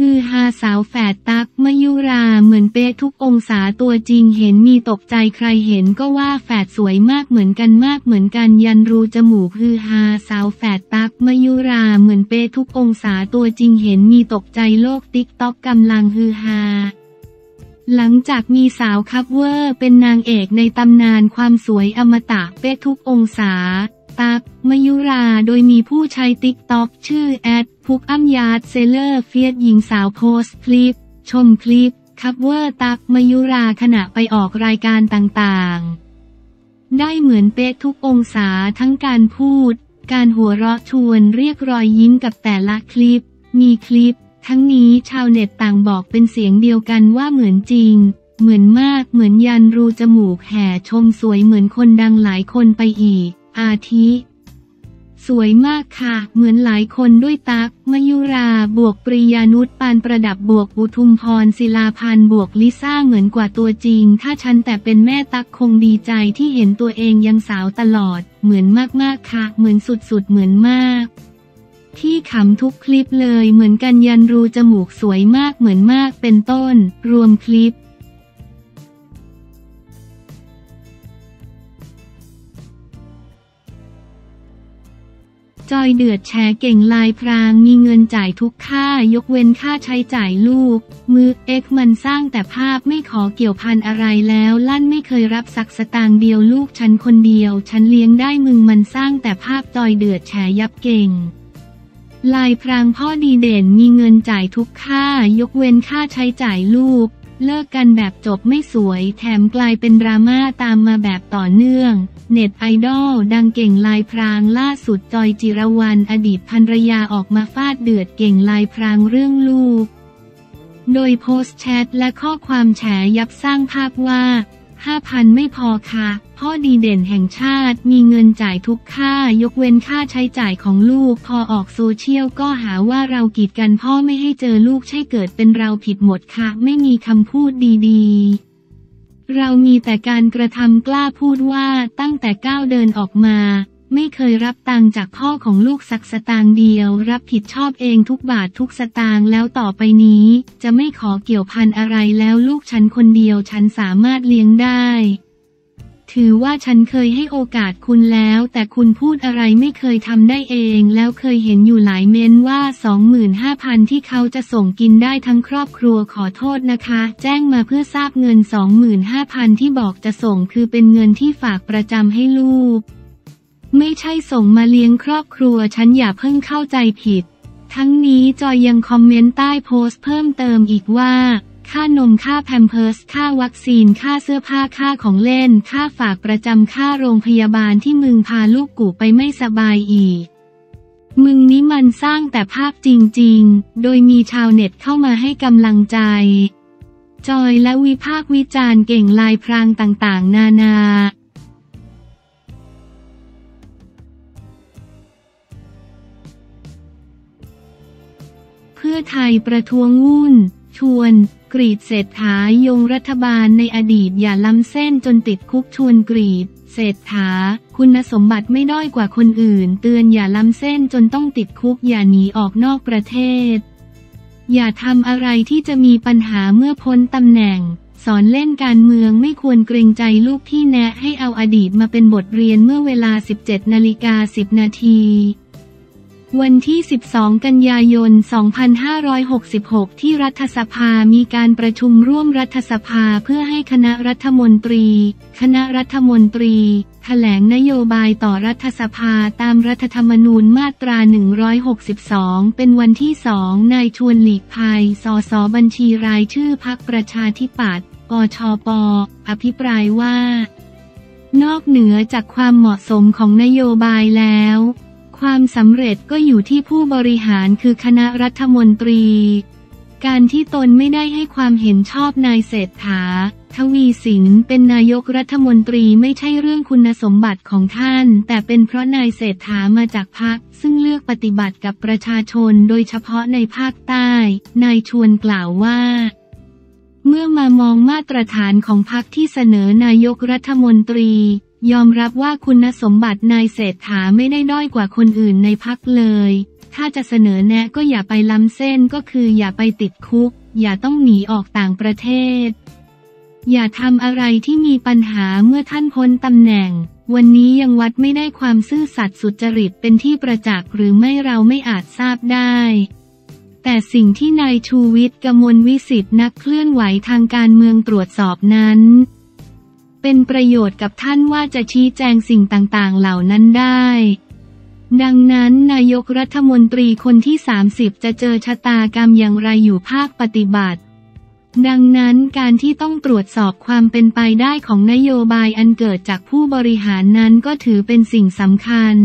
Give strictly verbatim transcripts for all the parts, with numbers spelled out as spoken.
ฮือฮาสาวแฝดตั๊กมยุราเหมือนเป๊ะทุกองศาตัวจริงเห็นมีตกใจใครเห็นก็ว่าแฝดสวยมากเหมือนกันมากเหมือนกันยันรูจมูกฮือฮาสาวแฝดตั๊กมยุราเหมือนเป๊ะทุกองศาตัวจริงเห็นมีตกใจโลกติ๊กต็อกกำลังฮือฮาหลังจากมีสาวคัฟเวอร์เป็นนางเอกในตำนานความสวยอมตะเป๊ะทุกองศาตั๊กมยุราโดยมีผู้ใช้ติ๊กต็อกชื่อแอดพุกอัมยาดเซเลอร์เฟียดหญิงสาวโพสต์คลิปชมคลิปคัฟเวอร์ตั๊กมยุราขณะไปออกรายการต่างๆได้เหมือนเป๊ะทุกองศาทั้งการพูดการหัวเราะชวนเรียกรอยยิ้มกับแต่ละคลิปมีคลิปทั้งนี้ชาวเน็ตต่างบอกเป็นเสียงเดียวกันว่าเหมือนจริงเหมือนมากเหมือนยันรูจมูกแห่ชมสวยเหมือนคนดังหลายคนไปอีกอาทิสวยมากค่ะเหมือนหลายคนด้วยตั๊กมยุราบวกปริยานุชปานประดับบวกอุทุมพรศิลาพันธ์บวกลิซ่าเหมือนกว่าตัวจริงถ้าฉันแต่เป็นแม่ตั๊กคงดีใจที่เห็นตัวเองยังสาวตลอดเหมือนมากๆค่ะเหมือนสุดๆเหมือนมากที่ขำทุกคลิปเลยเหมือนกันยันรูจมูกสวยมากเหมือนมากเป็นต้นรวมคลิปจอยเดือดแชร์เก่งลายพรางมีเงินจ่ายทุกค่ายกเว้นค่าใช้จ่ายลูกมือเอ็กมันสร้างแต่ภาพไม่ขอเกี่ยวพันอะไรแล้วลั่นไม่เคยรับสักสตางค์เดียวลูกฉันคนเดียวฉันเลี้ยงได้มึงมันสร้างแต่ภาพจอยเดือดแชร์ยับเก่งลายพรางพ่อดีเด่นมีเงินจ่ายทุกค่ายกเว้นค่าใช้จ่ายลูกเลิกกันแบบจบไม่สวยแถมกลายเป็นดราม่าตามมาแบบต่อเนื่องเน็ตไอดอลดังเก่งลายพรางล่าสุดจอยจิรวรรณอดีตภรรยาออกมาฟาดเดือดเก่งลายพรางเรื่องลูกโดยโพสต์แชทและข้อความแฉยับสร้างภาพว่า ห้าพัน ไม่พอค่ะพ่อดีเด่นแห่งชาติมีเงินจ่ายทุกค่ายกเว้นค่าใช้จ่ายของลูกพอออกโซเชียลก็หาว่าเรากีดกันพ่อไม่ให้เจอลูกใช่เกิดเป็นเราผิดหมดค่ะไม่มีคำพูดดีๆเรามีแต่การกระทำกล้าพูดว่าตั้งแต่ก้าวเดินออกมาไม่เคยรับตังค์จากพ่อของลูกสักสตางค์เดียวรับผิดชอบเองทุกบาททุกสตางค์แล้วต่อไปนี้จะไม่ขอเกี่ยวพันอะไรแล้วลูกฉันคนเดียวฉันสามารถเลี้ยงได้ถือว่าฉันเคยให้โอกาสคุณแล้วแต่คุณพูดอะไรไม่เคยทำได้เองแล้วเคยเห็นอยู่หลายเม้นว่า สองหมื่นห้าพัน ที่เขาจะส่งกินได้ทั้งครอบครัวขอโทษนะคะแจ้งมาเพื่อทราบเงิน สองหมื่นห้าพัน ที่บอกจะส่งคือเป็นเงินที่ฝากประจำให้ลูกไม่ใช่ส่งมาเลี้ยงครอบครัวฉันอย่าเพิ่งเข้าใจผิดทั้งนี้จอยยังคอมเมนต์ใต้โพสต์เพิ่มเติมอีกว่าค่านมค่าแพมเพิร์สค่าวัคซีนค่าเสื้อผ้าค่าของเล่นค่าฝากประจำค่าโรงพยาบาลที่มึงพาลูกกูไปไม่สบายอีกมึงนี้มันสร้างแต่ภาพจริงๆโดยมีชาวเน็ตเข้ามาให้กำลังใจจอยและวิพากษ์วิจารณ์เก่งลายพรางต่างๆนานาเพื่อไทยประท้วงวุ่นชวนกรีดเศรษฐายงรัฐบาลในอดีตอย่าล้ำเส้นจนติดคุกชวนกรีดเศรษฐาคุณสมบัติไม่ด้อยกว่าคนอื่นเตือนอย่าล้ำเส้นจนต้องติดคุกอย่าหนีออกนอกประเทศอย่าทำอะไรที่จะมีปัญหาเมื่อพ้นตำแหน่งสอนเล่นการเมืองไม่ควรเกรงใจลูกที่แนะให้เอาอดีตมาเป็นบทเรียนเมื่อเวลา สิบเจ็ดนาฬิกาสิบ นาทีวันที่สิบสองกันยายนสองพันห้าร้อยหกสิบหกที่รัฐสภามีการประชุมร่วมรัฐสภาเพื่อให้คณะรัฐมนตรีคณะรัฐมนตรีแถลงนโยบายต่อรัฐสภาตามรัฐธรรมนูญมาตราหนึ่งร้อยหกสิบสองเป็นวันที่สองนายชวนหลีกภัยสสบัญชีรายชื่อพรรคประชาธิปัตย์ปชป.อภิปรายว่านอกเหนือจากความเหมาะสมของนโยบายแล้วความสำเร็จก็อยู่ที่ผู้บริหารคือคณะรัฐมนตรีการที่ตนไม่ได้ให้ความเห็นชอบนายเศรษฐาทวีสินเป็นนายกรัฐมนตรีไม่ใช่เรื่องคุณสมบัติของท่านแต่เป็นเพราะนายเศรษฐามาจากพรรคซึ่งเลือกปฏิบัติกับประชาชนโดยเฉพาะในภาคใต้นายชวนกล่าวว่าเมื่อมามองมาตรฐานของพรรคที่เสนอนายกรัฐมนตรี ยอมรับว่าคุณสมบัตินายเศรษฐาไม่ได้ด้อยกว่าคนอื่นในพรรคเลยถ้าจะเสนอแนะก็อย่าไปล้ำเส้นก็คืออย่าไปติดคุกอย่าต้องหนีออกต่างประเทศอย่าทำอะไรที่มีปัญหาเมื่อท่านพ้นตำแหน่งวันนี้ยังวัดไม่ได้ความซื่อสัตย์สุจริตเป็นที่ประจักษ์หรือไม่เราไม่อาจทราบได้แต่สิ่งที่นายชูวิทย์กมลวิสิทธิ์นักเคลื่อนไหวทางการเมืองตรวจสอบนั้นเป็นประโยชน์กับท่านว่าจะชี้แจงสิ่งต่างๆเหล่านั้นได้ดังนั้นนายกรัฐมนตรีคนที่สามสิบจะเจอชะตากรรมอย่างไรอยู่ภาคปฏิบัติดังนั้นการที่ต้องตรวจสอบความเป็นไปได้ของนโยบายอันเกิดจากผู้บริหารนั้นก็ถือเป็นสิ่งสำคัญ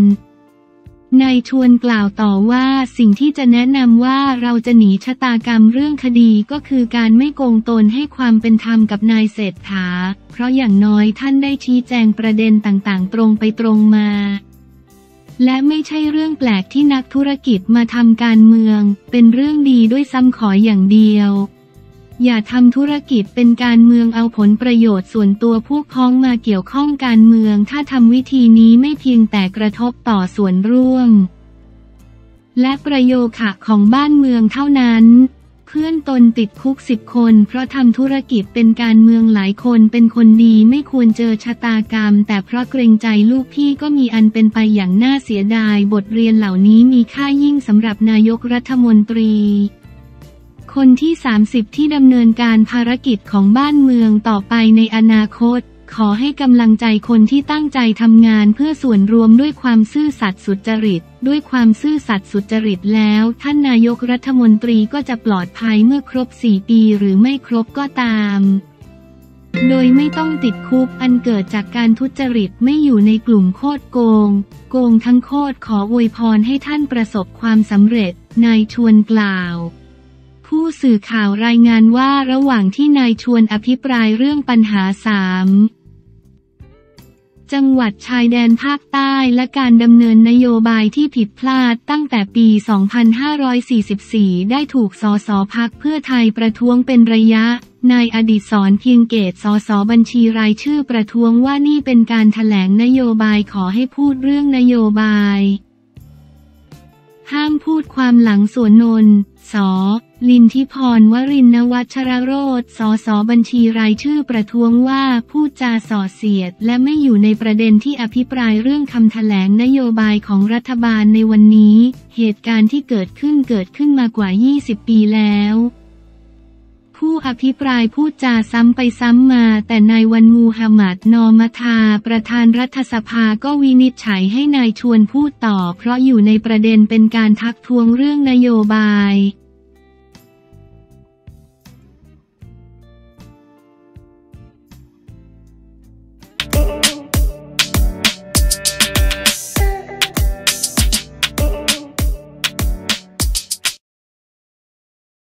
นายชวนกล่าวต่อว่าสิ่งที่จะแนะนำว่าเราจะหนีชะตากรรมเรื่องคดีก็คือการไม่โกงตนให้ความเป็นธรรมกับนายเศรษฐาเพราะอย่างน้อยท่านได้ชี้แจงประเด็นต่างๆตรงไปตรงมาและไม่ใช่เรื่องแปลกที่นักธุรกิจมาทำการเมืองเป็นเรื่องดีด้วยซ้ำขออย่างเดียวอย่าทำธุรกิจเป็นการเมืองเอาผลประโยชน์ส่วนตัวพวกพ้องมาเกี่ยวข้องการเมืองถ้าทำวิธีนี้ไม่เพียงแต่กระทบต่อส่วนร่วมและประโยชน์ของบ้านเมืองเท่านั้นเพื่อนตนติดคุกสิบคนเพราะทำธุรกิจเป็นการเมืองหลายคนเป็นคนดีไม่ควรเจอชะตากรรมแต่เพราะเกรงใจลูกพี่ก็มีอันเป็นไปอย่างน่าเสียดายบทเรียนเหล่านี้มีค่ายิ่งสำหรับนายกรัฐมนตรีคนที่สามสิบที่ดำเนินการภารกิจของบ้านเมืองต่อไปในอนาคตขอให้กำลังใจคนที่ตั้งใจทำงานเพื่อส่วนรวมด้วยความซื่อสัตย์สุจริตด้วยความซื่อสัตย์สุจริตแล้วท่านนายกรัฐมนตรีก็จะปลอดภัยเมื่อครบสี่ปีหรือไม่ครบก็ตามโดยไม่ต้องติดคุกอันเกิดจากการทุจริตไม่อยู่ในกลุ่มโคดโกงโกงทั้งโคดขออวยพรให้ท่านประสบความสำเร็จนายชวนกล่าวผู้สื่อข่าวรายงานว่าระหว่างที่นายชวนอภิปรายเรื่องปัญหาสามจังหวัดชายแดนภาคใต้และการดำเนินนโยบายที่ผิดพลาดตั้งแต่ปี สองพันห้าร้อยสี่สิบสี่ ได้ถูกสสพรรคเพื่อไทยประท้วงเป็นระยะนายอดิศรเพียงเกตสสบัญชีรายชื่อประท้วงว่านี่เป็นการแถลงนโยบายขอให้พูดเรื่องนโยบายห้ามพูดความหลังสวนนนท์ ส.ลินทิพร วรินทร์ นวัชรโรจน์ สสบัญชีรายชื่อประท้วงว่าพูดจาส่อเสียดและไม่อยู่ในประเด็นที่อภิปรายเรื่องคำแถลงนโยบายของรัฐบาลในวันนี้เหตุการณ์ที่เกิดขึ้นเกิดขึ้นมากว่ายี่สิบปีแล้วผู้อภิปรายพูดจาซ้ำไปซ้ำมาแต่นายวันมูฮัมหมัดนอมทาประธานรัฐสภาก็วินิจฉัยให้นายชวนพูดต่อเพราะอยู่ในประเด็นเป็นการทักท้วงเรื่องนโยบาย